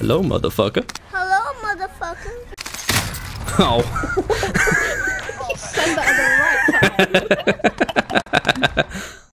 Hello, motherfucker. Hello, motherfucker. Oh. Send that on the right side.